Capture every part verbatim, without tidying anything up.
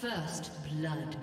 First blood.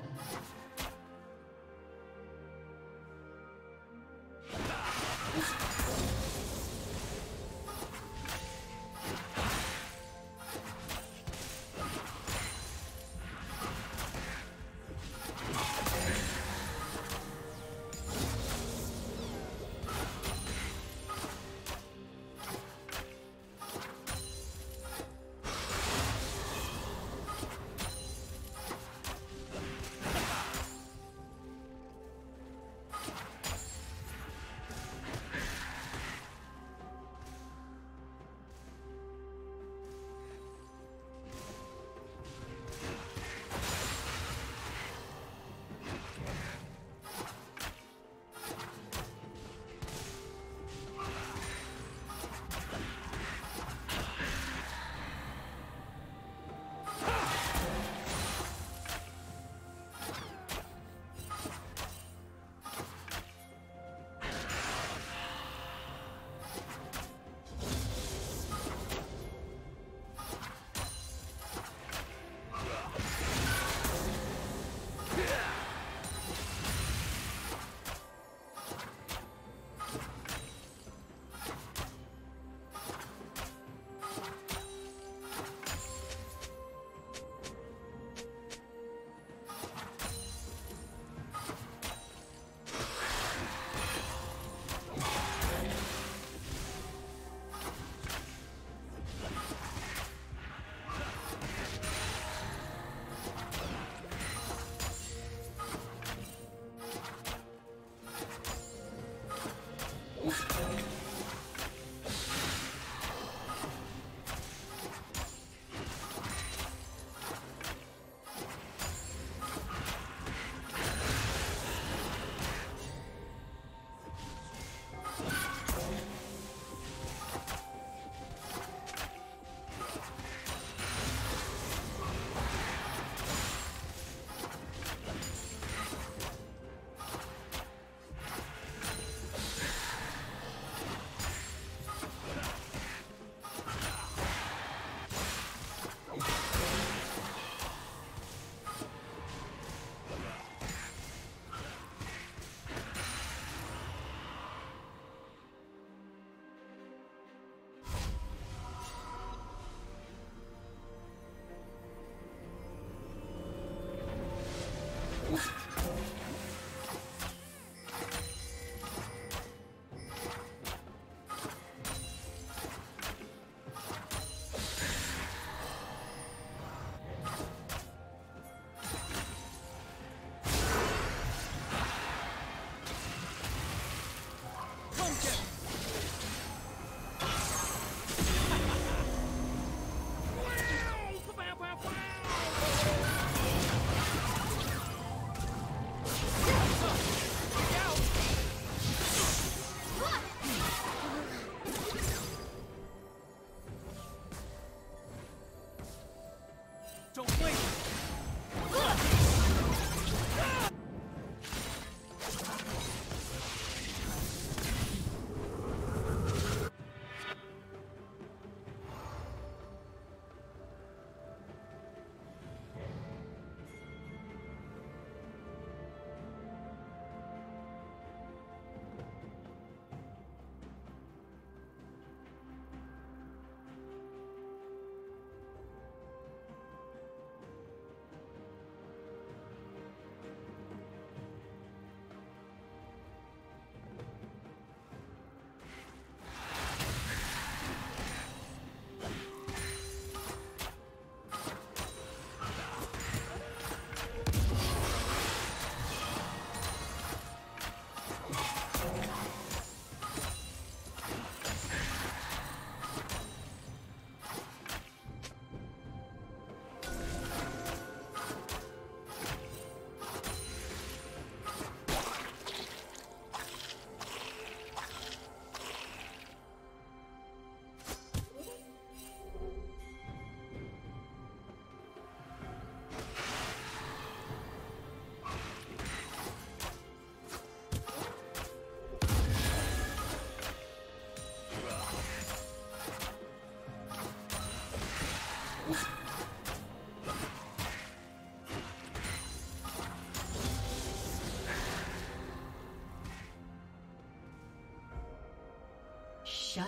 Shut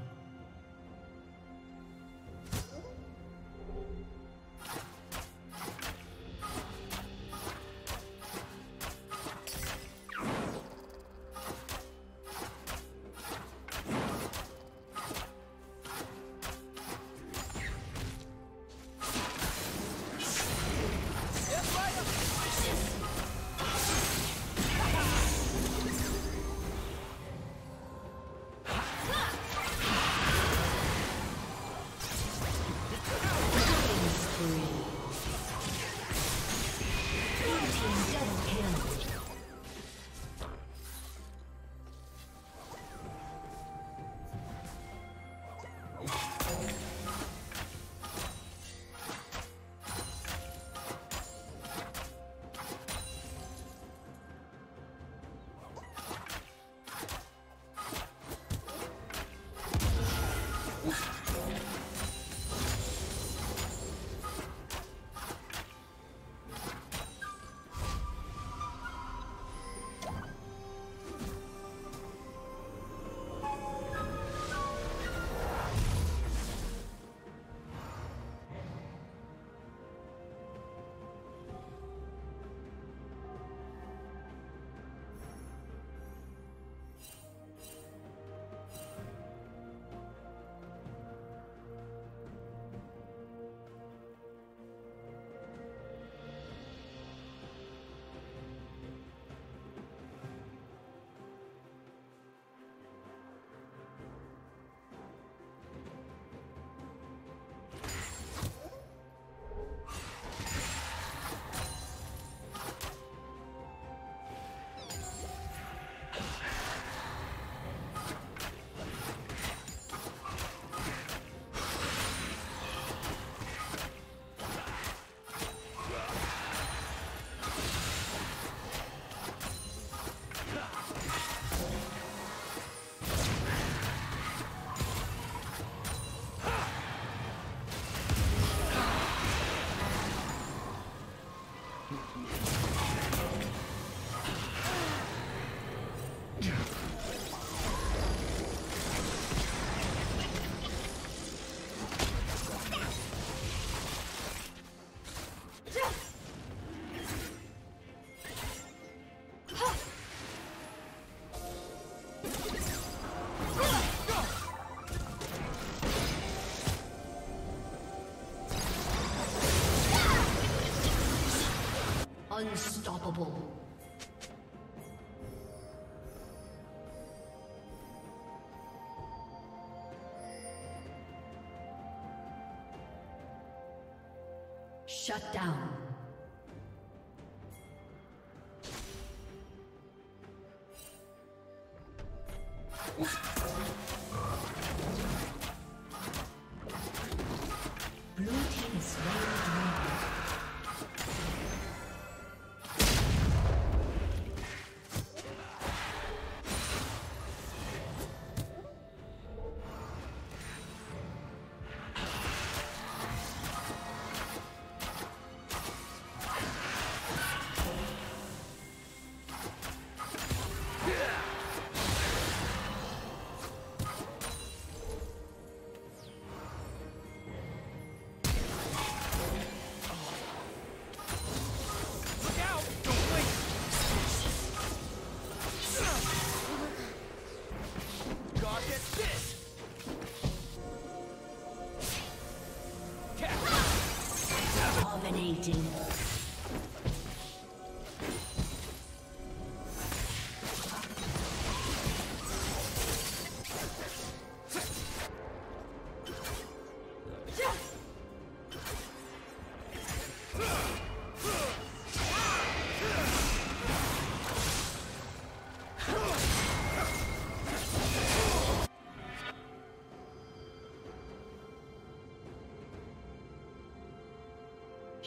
Unstoppable. Shut down. Blue team is ready. Dominating.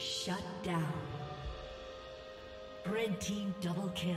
Shut down. Red team double kill.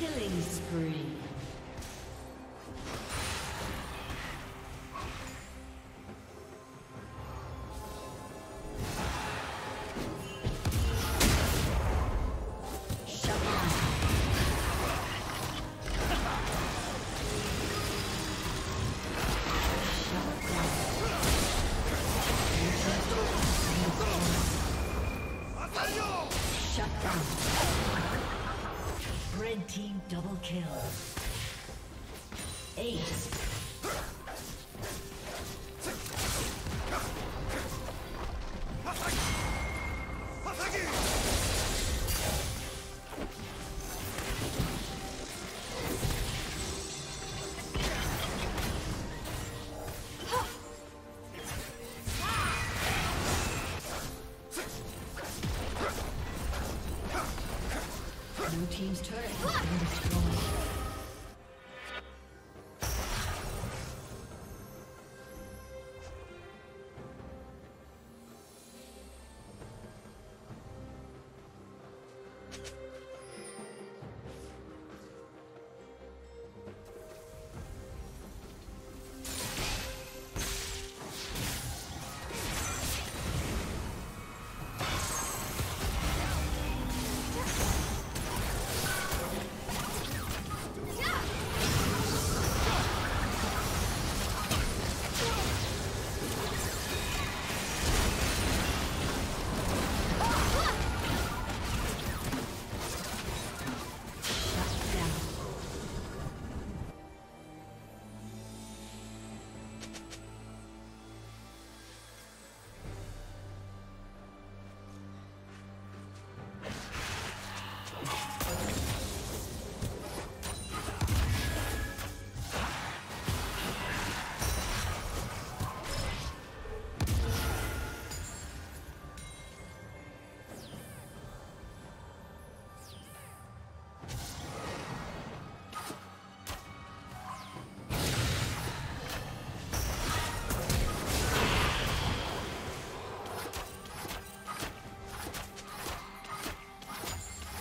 Killing spree. Kill. Ace. Blue team's turret has been destroyed.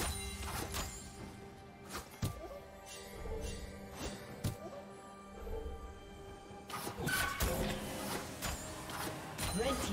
Team's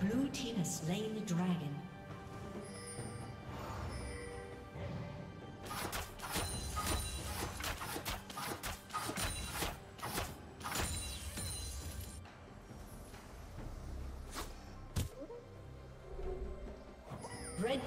Blue team has slain the dragon. Red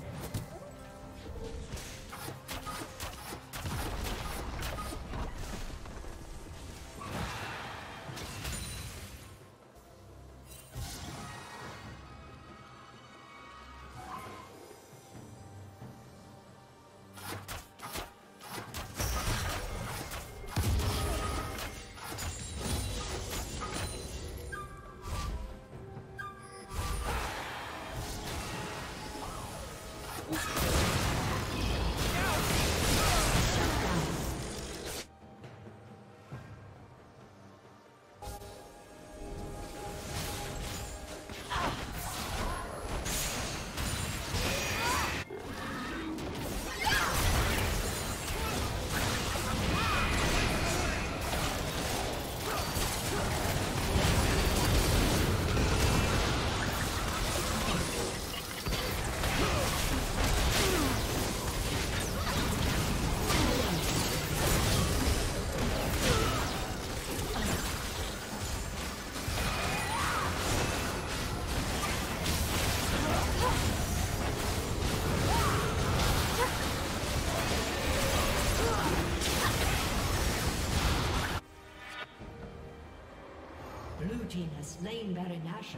team has slain Baron Nasher.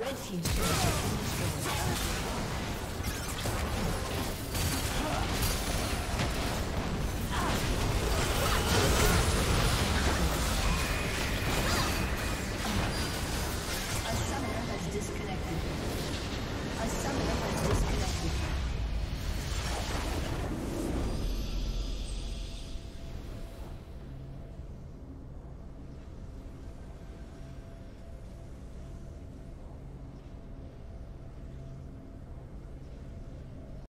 Red team's turret has been destroyed. Disconnected. A summoner has